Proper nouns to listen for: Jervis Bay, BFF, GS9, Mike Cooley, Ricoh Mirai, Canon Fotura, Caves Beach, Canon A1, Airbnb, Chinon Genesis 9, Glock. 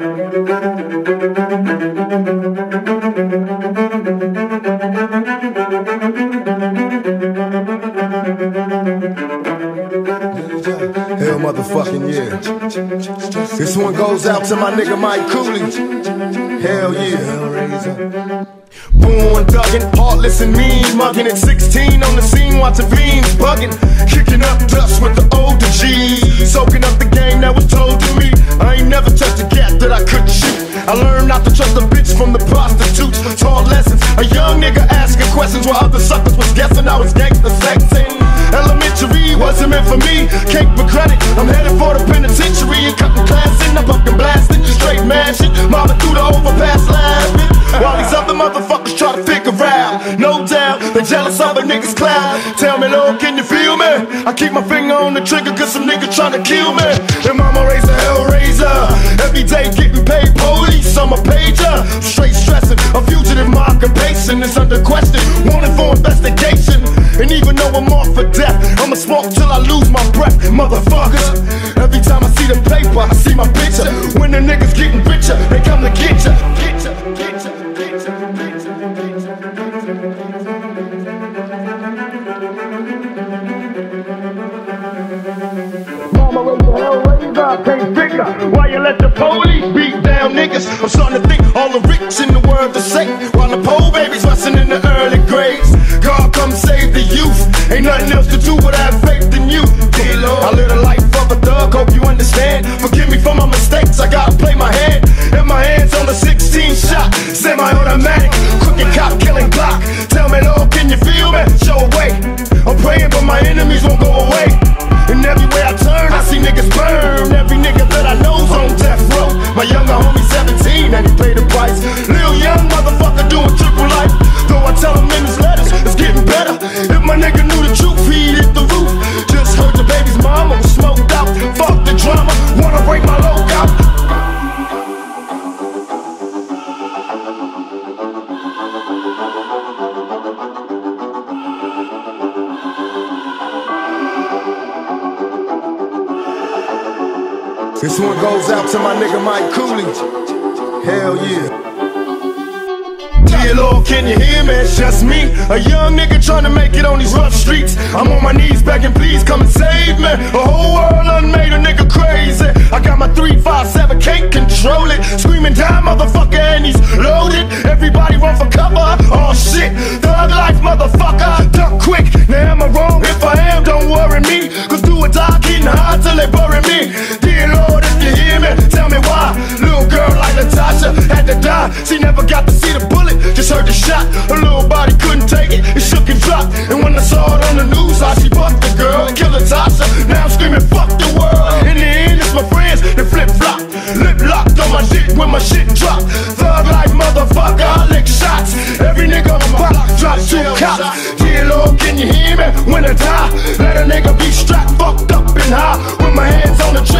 Hell motherfucking yeah. This one goes out to my nigga Mike Cooley. Hell yeah. Born thuggin', heartless and mean muggin'. At 16 on the scene watching fiends buggin', kicking up dust with the older G's, soaking up the game that was told to me. I ain't never touched a cat that I couldn't shoot. I learned not to trust a bitch from the prostitutes. Taught lessons, a young nigga asking questions while other suckers was guessing I was gangsta sexing. Elementary wasn't meant for me, cake for credit, I'm headed for the penitentiary. And cutting class in, I'm fucking blasting, just straight mashing, mama through the overpass laughing. While these other motherfuckers try to figure out, no doubt, they're jealous of a nigga's clout. Tell me, Lord, can you feel me? I keep my finger on the trigger cause some nigga tryna kill me. And mama raised a hell raiser, every day getting paid police, I'm a pager. Straight stressing, a fugitive, my occupation is under question, wanted for investigation. And even though I'm off for death, I'ma smoke till I lose my breath, motherfuckers. Every time I see the paper, I see my picture. When the niggas getting richer, they come to get ya, get ya, get ya. I can't figure why you let the police beat down niggas. I'm starting to think all the rich in the world are safe, while the poor babies bustin' in the early grades. God come save the youth, ain't nothing else to do but have faith in you. Dear Lord, I live the life of a thug, hope you understand. Forgive me for my mistakes, I gotta play my hand. And my hand's on the 16 shot, semi-automatic, crooked cop killing Glock. Tell me, Lord, can you feel me? Show away. I'm praying but my enemies won't go away. And everywhere I turn, I see niggas burn. Every nigga that I know's on death row. My younger homie 17 and he paid the price. Lil young motherfucker doing triple life. Though I tell him in his letters, it's getting better. If my nigga knew the truth, he'd hit the roof. Just heard the baby's mama was smoked out. Fuck the drama, wanna break my load out. This one goes out to my nigga Mike Cooley. Hell yeah. Dear Lord, can you hear me? It's just me, a young nigga trying to make it on these rough streets. I'm on my knees begging, please come and save me. The whole world unmade, a nigga crazy. I got my 357, can't control it. Screaming down, motherfucker, and he's loaded. Everybody run for cover, oh shit. Thug life, motherfucker, duck quick. Now am I wrong? If I am, don't worry me, cause do or die, getting high till they bury me. Had to die, she never got to see the bullet, just heard the shot. Her little body couldn't take it, it shook and dropped. And when I saw it on the news, how she fucked the girl, killed Tasha. Now I'm screaming, fuck the world. In the end, it's my friends that flip-flop, lip locked on my dick when my shit dropped. Thug life, motherfucker, I lick shots. Every nigga on my block drops two cops. Dear Lord, can you hear me? When I die, let a nigga be strapped, fucked up and high, with my hands on the trigger.